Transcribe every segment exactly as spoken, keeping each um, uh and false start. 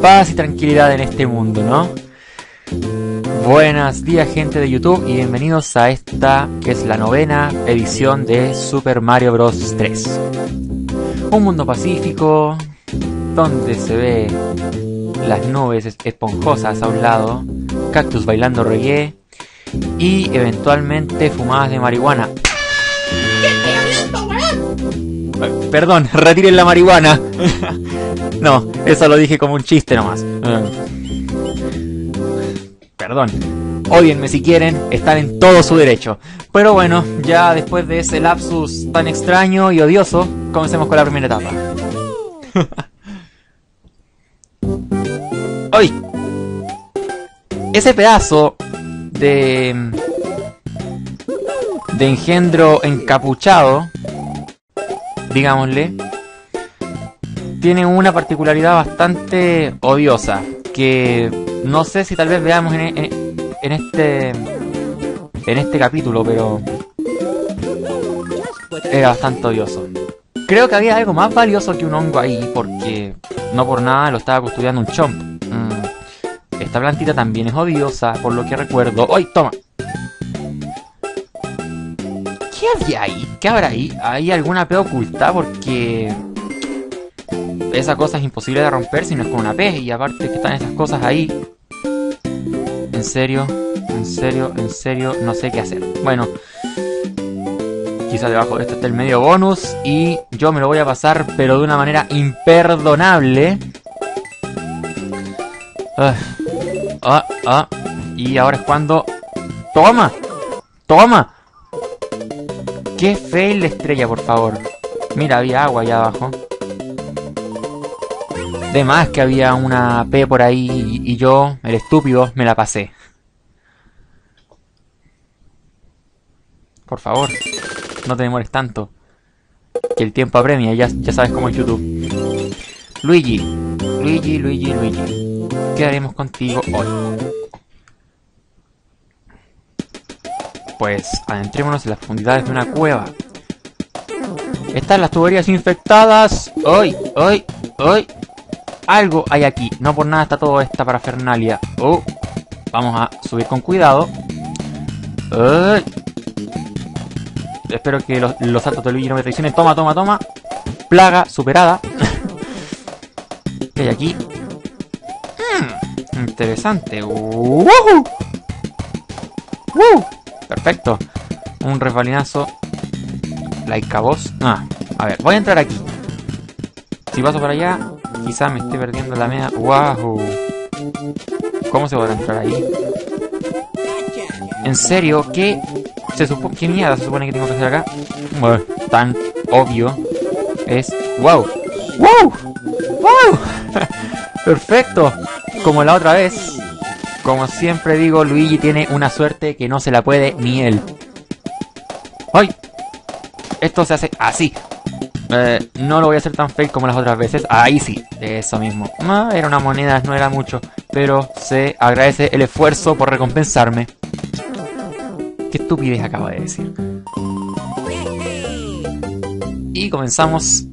paz y tranquilidad en este mundo, ¿no? Buenos días, gente de YouTube, y bienvenidos a esta que es la novena edición de Super Mario Bros. tres. Un mundo pacífico, donde se ve las nubes esponjosas a un lado, cactus bailando reggae y eventualmente fumadas de marihuana. Perdón, retiren la marihuana. No, eso lo dije como un chiste nomás. Perdón. Ódienme si quieren, están en todo su derecho. Pero bueno, ya después de ese lapsus tan extraño y odioso, comencemos con la primera etapa. ¡Ay! Ese pedazo de... de engendro encapuchado, digámosle, tiene una particularidad bastante odiosa que no sé si tal vez veamos en, en, en este en este capítulo, pero era bastante odioso. Creo que había algo más valioso que un hongo ahí, porque no por nada lo estaba custodiando un chomp. Mm. Esta plantita también es odiosa, por lo que recuerdo. ¡Ay, toma! ¿Qué había ahí? ¿Qué habrá ahí? ¿Hay alguna P oculta? Porque esa cosa es imposible de romper si no es con una P. Y aparte que están esas cosas ahí. En serio, en serio, en serio, no sé qué hacer. Bueno, quizás debajo de esto está el medio bonus y yo me lo voy a pasar, pero de una manera imperdonable. Ah, ah, ah. Y ahora es cuando... ¡Toma! ¡Toma! ¡Qué fail de estrella, por favor! Mira, había agua allá abajo. De más que había una P por ahí y, y yo, el estúpido, me la pasé. Por favor, no te demores tanto. Que el tiempo apremia, ya, ya sabes cómo es YouTube. Luigi, Luigi, Luigi, Luigi. ¿Qué haremos contigo hoy? Pues adentrémonos en las profundidades de una cueva. Están las tuberías infectadas. ¡Ay! ¡Ay! ¡Ay! Algo hay aquí. No por nada está toda esta parafernalia. Oh. Vamos a subir con cuidado. ¡Ay! Espero que los, los saltos de Luigi no me traicionen. Toma, toma, toma. Plaga superada. ¿Qué hay aquí? Mm, interesante. ¡Woohoo! ¡Woo! Perfecto. Un resbalinazo. Like a boss. Ah, a ver, voy a entrar aquí. Si paso para allá, quizá me esté perdiendo la media. ¡Wow! ¿Cómo se podrá entrar ahí? ¿En serio? ¿Qué? Se supo... ¿Qué mierda se supone que tengo que hacer acá? Bueno, tan obvio. Es... ¡Wow! ¡Wow! ¡Wow! Perfecto. Como la otra vez. Como siempre digo, Luigi tiene una suerte que no se la puede ni él. ¡Ay! Esto se hace así. Eh, no lo voy a hacer tan fake como las otras veces. Ahí sí, eso mismo. Ah, era una moneda, no era mucho. Pero se agradece el esfuerzo por recompensarme. Qué estupidez acabo de decir. Y comenzamos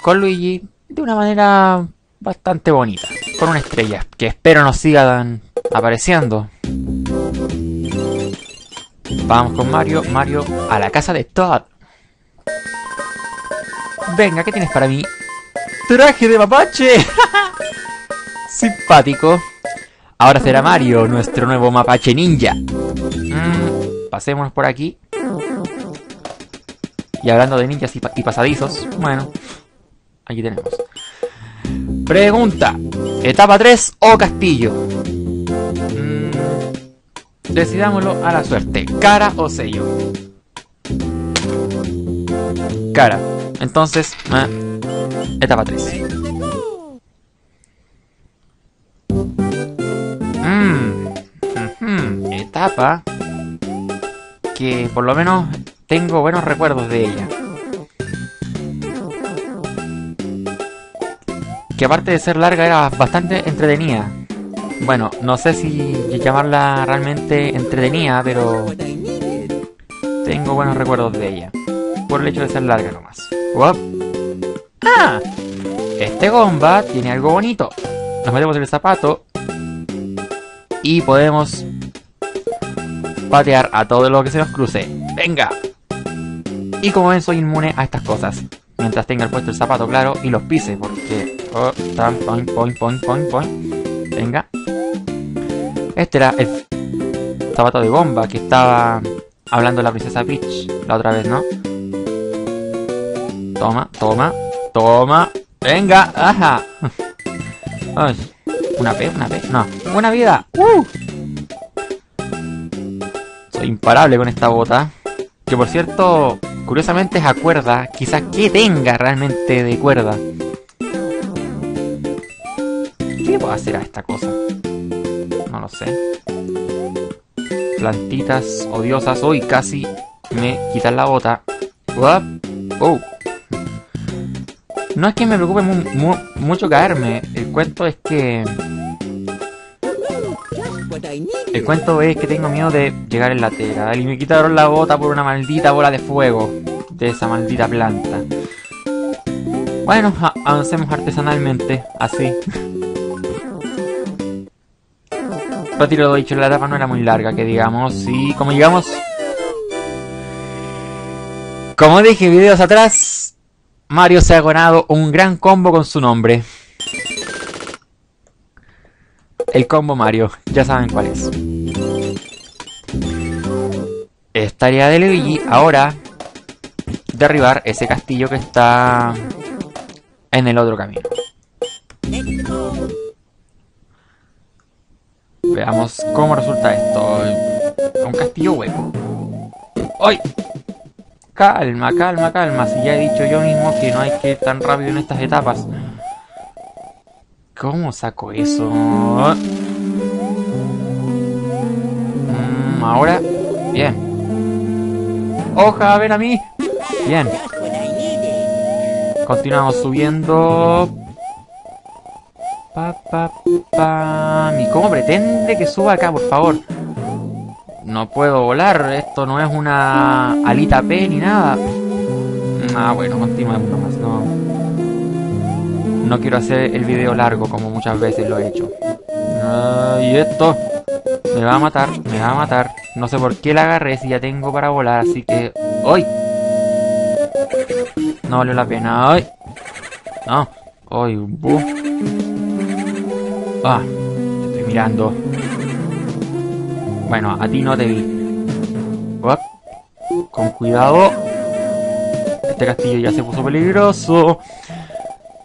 con Luigi de una manera bastante bonita. Con una estrella, que espero nos siga dan... apareciendo. Vamos con Mario, Mario, a la casa de Toad. Venga, ¿qué tienes para mí? ¡Traje de mapache! Simpático. Ahora será Mario, nuestro nuevo mapache ninja. Mm, pasémonos por aquí. Y hablando de ninjas y, pa y pasadizos, bueno, aquí tenemos. Pregunta. ¿Etapa tres o castillo? Decidámoslo a la suerte. ¿Cara o sello? Cara. Entonces, eh, etapa tres. Mm, uh-huh, etapa que por lo menos tengo buenos recuerdos de ella. Que aparte de ser larga era bastante entretenida. Bueno, no sé si llamarla realmente entretenida, pero tengo buenos recuerdos de ella. Por el hecho de ser larga nomás. ¡Wow! ¡Ah! Este Gomba tiene algo bonito. Nos metemos en el zapato y podemos patear a todo lo que se nos cruce. ¡Venga! Y como ven, soy inmune a estas cosas. Mientras tenga el puesto el zapato, claro, y los pise, porque... Oh, tan, pon, pon, pon, pon, pon. Venga. Este era el zapato de bomba que estaba hablando la princesa Peach la otra vez, ¿no? Toma, toma, toma. ¡Venga! ¡Ajá! Ay, ¿una P? ¿Una P? No. ¡Buena vida! ¡Uh! Soy imparable con esta bota. Que por cierto, curiosamente es a cuerda. Quizás que tenga realmente de cuerda. ¿Qué le puedo hacer a esta cosa? No lo sé. Plantitas odiosas. Hoy casi me quitan la bota. What? ¡Oh! No es que me preocupe mu mu mucho caerme. El cuento es que... El cuento es que tengo miedo de llegar en la tela. Y me quitaron la bota por una maldita bola de fuego. De esa maldita planta. Bueno, avancemos artesanalmente. Así. Retiro lo dicho, la etapa no era muy larga, que digamos. Y como llegamos... Como dije videos atrás... Mario se ha ganado un gran combo con su nombre. El combo Mario, ya saben cuál es. Es tarea de Luigi ahora derribar ese castillo que está en el otro camino. Veamos cómo resulta esto. Un castillo hueco. ¡Ay! Calma, calma, calma, si ya he dicho yo mismo que no hay que ir tan rápido en estas etapas. ¿Cómo saco eso? Mm, ahora, bien. ¡Oja, ven a mí! Bien. Continuamos subiendo. Pa, pa, pa. ¿Y cómo pretende que suba acá, por favor? No puedo volar, esto no es una alita P ni nada. Ah, bueno, continuamos nomás, no. No quiero hacer el video largo como muchas veces lo he hecho. Ah, y esto me va a matar, me va a matar. No sé por qué la agarré si ya tengo para volar, así que... ¡Ay! No valió la pena, ¡ay! No, ¡ay! ¡Buf! Ah, te estoy mirando. Bueno, a ti no te vi. Uop. Con cuidado. Este castillo ya se puso peligroso.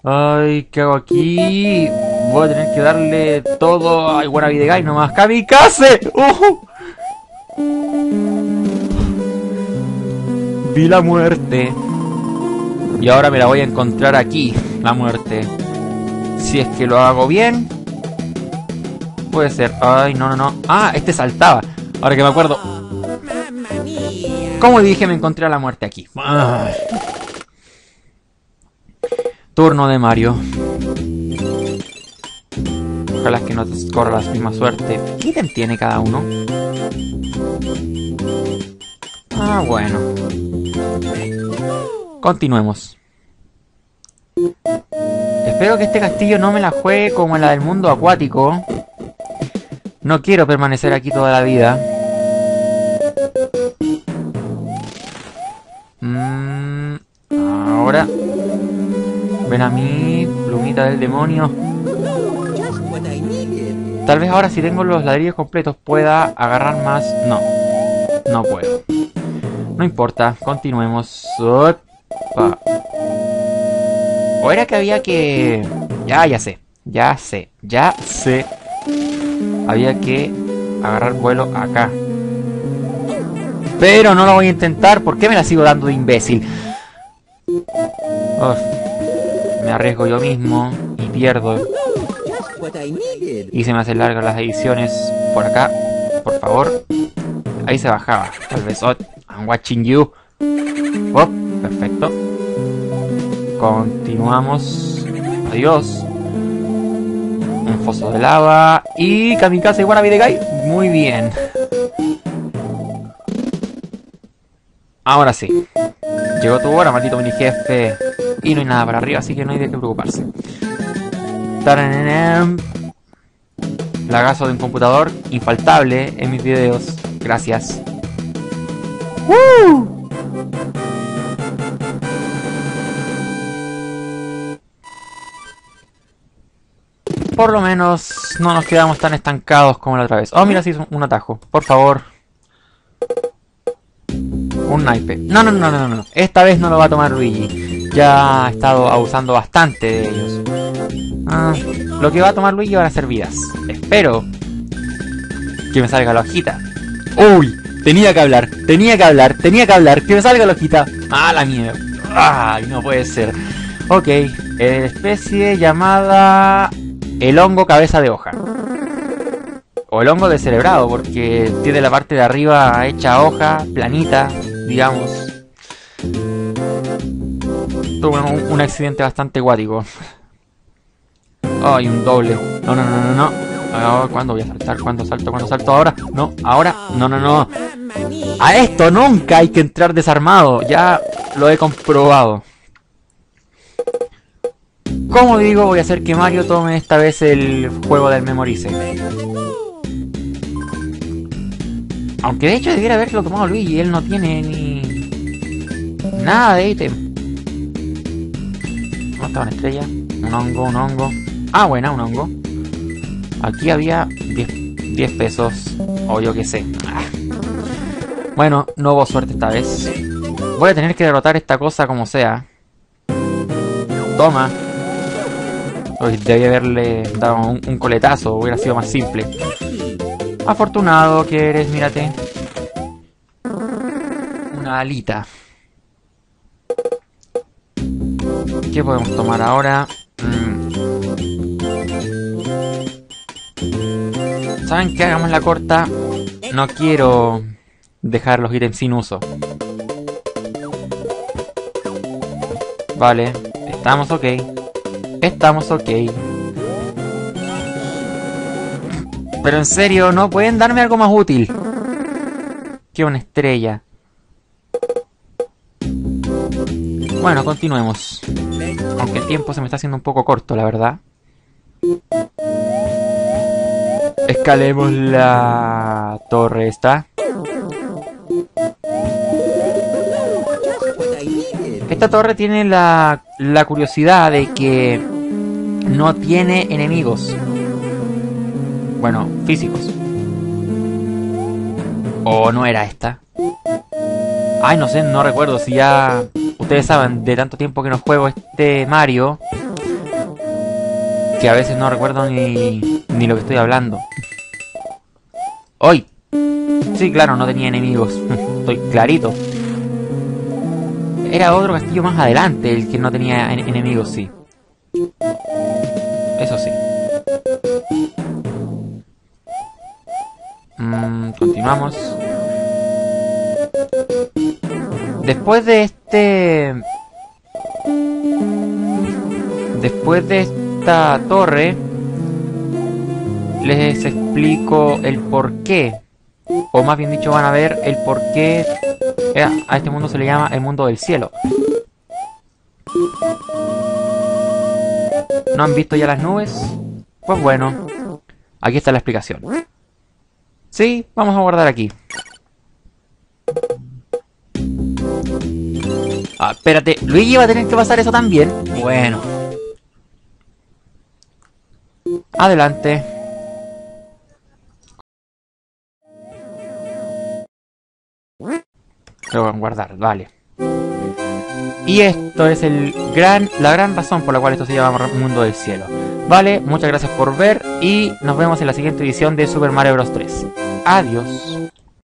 Ay, ¿qué hago aquí? Voy a tener que darle todo. Ay, buena vida, guys, nomás. ¡Kamikaze! ¡Oh! Vi la muerte. Y ahora me la voy a encontrar aquí. La muerte. Si es que lo hago bien. Puede ser. Ay, no, no, no. Ah, este saltaba. Ahora que me acuerdo. Como dije, me encontré a la muerte aquí. Ay. Turno de Mario. Ojalá que no te corra la misma suerte. ¿Qué ítem tiene cada uno? Ah, bueno. Continuemos. Espero que este castillo no me la juegue como la del mundo acuático. No quiero permanecer aquí toda la vida. Mm, ahora. Ven a mí, plumita del demonio. Tal vez ahora si tengo los ladrillos completos pueda agarrar más. No, no puedo. No importa, continuemos. Opa. ¿O era que había que...? Ya, ya sé, ya sé, ya sé. Había que agarrar vuelo acá. Pero no lo voy a intentar. ¿Por qué me la sigo dando de imbécil? Uf, me arriesgo yo mismo y pierdo. Y se me hacen largas las ediciones. Por acá, por favor. Ahí se bajaba. Tal vez. Oh, I'm watching you. Oh, perfecto. Continuamos. Adiós. Un foso de lava. Y kamikaze, buena vida, guy. Muy bien. Ahora sí. Llegó tu hora, maldito mini jefe. Y no hay nada para arriba, así que no hay de qué preocuparse. Taranam. Lagazo de un computador, infaltable en mis videos. Gracias. ¡Woo! Por lo menos no nos quedamos tan estancados como la otra vez. Oh, mira, sí, un atajo. Por favor. Un naipe. No, no, no, no, no. Esta vez no lo va a tomar Luigi. Ya ha estado abusando bastante de ellos. Ah, lo que va a tomar Luigi van a ser vidas. Espero que me salga la hojita. Uy, tenía que hablar, tenía que hablar, tenía que hablar. Que me salga la hojita. Ah, la mierda. Ay, no puede ser. Ok, especie llamada... el hongo cabeza de hoja. O el hongo descerebrado, porque tiene la parte de arriba hecha hoja, planita, digamos. Tuve un, un accidente bastante guático. Ay, oh, un doble. No, no, no, no, no. Oh, ¿cuándo voy a saltar? ¿Cuándo salto? ¿Cuándo salto? ¿Ahora? No, ahora. No, no, no. A esto nunca hay que entrar desarmado. Ya lo he comprobado. Como digo, voy a hacer que Mario tome esta vez el juego del memorice. Aunque de hecho debiera haberlo tomado Luigi, él no tiene ni... nada de ítem. ¿Dónde está una estrella? Un hongo, un hongo. Ah, buena, un hongo. Aquí había diez pesos, o yo qué sé. Bueno, no hubo suerte esta vez. Voy a tener que derrotar esta cosa como sea. Toma. Uy, debí haberle dado un, un coletazo, hubiera sido más simple. Afortunado que eres, mírate. Una alita. ¿Qué podemos tomar ahora? Mm. ¿Saben qué? Hagamos la corta. No quiero dejar los ítems sin uso. Vale, estamos ok. Estamos ok. Pero en serio, ¿no pueden darme algo más útil? Que una estrella. Bueno, continuemos. Aunque el tiempo se me está haciendo un poco corto, la verdad. Escalemos la torre esta. Esta torre tiene la, la curiosidad de que no tiene enemigos. Bueno, físicos. ¿O no era esta? Ay, no sé, no recuerdo. Si ya ustedes saben de tanto tiempo que no juego este Mario, que a veces no recuerdo ni, ni lo que estoy hablando. ¡Ay! Sí, claro, no tenía enemigos. Estoy clarito. Era otro castillo más adelante el que no tenía en enemigos, sí. Eso sí. Mm, continuamos. Después de este... Después de esta torre... les explico el porqué. O más bien dicho, van a ver el porqué... a este mundo se le llama el mundo del cielo. ¿No han visto ya las nubes? Pues bueno, aquí está la explicación. Sí, vamos a guardar aquí. Ah, espérate, Luigi va a tener que pasar eso también. Bueno. Adelante. Lo van a guardar, vale. Y esto es el gran, la gran razón por la cual esto se llama Mundo del Cielo. Vale, muchas gracias por ver y nos vemos en la siguiente edición de Super Mario Bros. tres. Adiós.